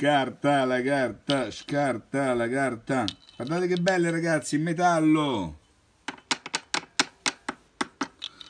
Scarta la carta, scarta la carta. Guardate che belle ragazzi, in metallo.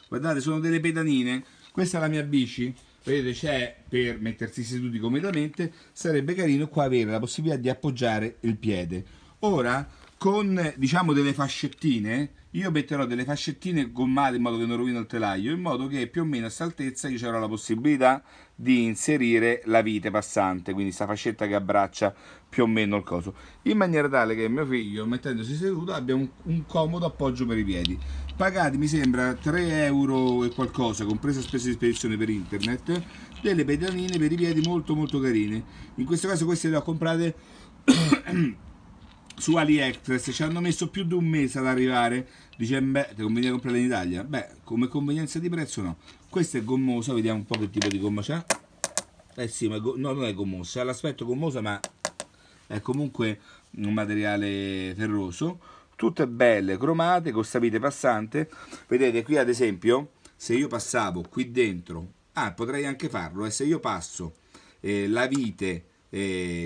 Guardate, sono delle pedanine. Questa è la mia bici. Vedete, c'è per mettersi seduti comodamente. Sarebbe carino qua avere la possibilità di appoggiare il piede. Ora, con diciamo delle fascettine, io metterò delle fascettine gommate in modo che non rovino il telaio, in modo che più o meno a questa altezza io avrò la possibilità di inserire la vite passante, quindi sta fascetta che abbraccia più o meno il coso, in maniera tale che mio figlio, mettendosi seduto, abbia un comodo appoggio per i piedi. Pagati mi sembra 3 euro e qualcosa, compresa spese di spedizione per internet, delle pedanine per i piedi molto molto carine. In questo caso queste le ho comprate su AliExpress, ci hanno messo più di un mese ad arrivare. Dice, beh, ti conviene comprare in Italia? Beh, come convenienza di prezzo no. Questa è gommosa, vediamo un po' che tipo di gomma c'ha. Eh sì, ma no, non è gommosa, ha l'aspetto gommosa ma è comunque un materiale ferroso. Tutte belle, cromate, con sta vite passante. Vedete qui ad esempio, se io passavo qui dentro, potrei anche farlo, se io passo la vite,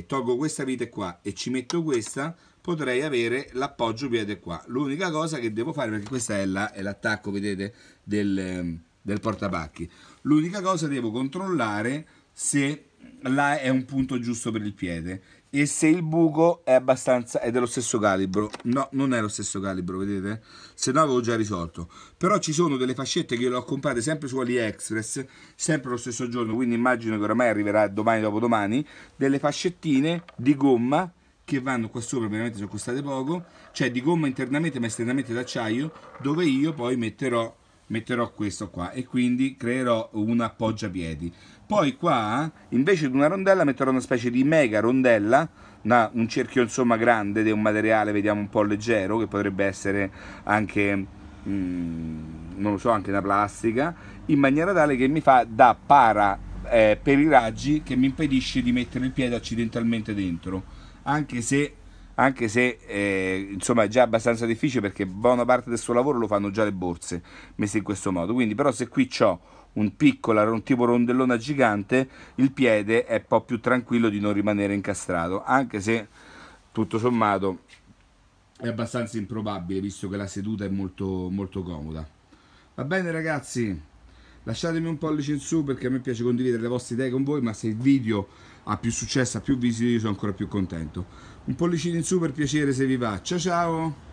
tolgo questa vite qua e ci metto questa, potrei avere l'appoggio piede qua. L'unica cosa che devo fare, perché questa è l'attacco, vedete, del portapacchi, l'unica cosa devo controllare se là è un punto giusto per il piede e se il buco è abbastanza, è dello stesso calibro. No, non è lo stesso calibro, vedete, se no avevo già risolto. Però ci sono delle fascette che io le ho comprate sempre su AliExpress, sempre lo stesso giorno, quindi immagino che oramai arriverà domani, dopodomani, delle fascettine di gomma che vanno qua sopra, veramente sono costate poco, cioè di gomma internamente ma esternamente d'acciaio, dove io poi metterò questo qua e quindi creerò un appoggiapiedi. Poi qua invece di una rondella metterò una specie di mega rondella, un cerchio insomma grande di un materiale, vediamo, un po' leggero, che potrebbe essere anche non lo so, anche una plastica, in maniera tale che mi fa da para per i raggi, che mi impedisce di mettere il piede accidentalmente dentro. Anche se insomma è già abbastanza difficile, perché buona parte del suo lavoro lo fanno già le borse messe in questo modo. Quindi però se qui c'ho un tipo rondellona gigante, il piede è un po' più tranquillo di non rimanere incastrato, anche se tutto sommato è abbastanza improbabile, visto che la seduta è molto molto comoda. Va bene ragazzi, lasciatemi un pollice in su, perché a me piace condividere le vostre idee con voi, ma se il video ha più successo, ha più visite, io sono ancora più contento. Un pollicino in su per piacere se vi va. Ciao ciao!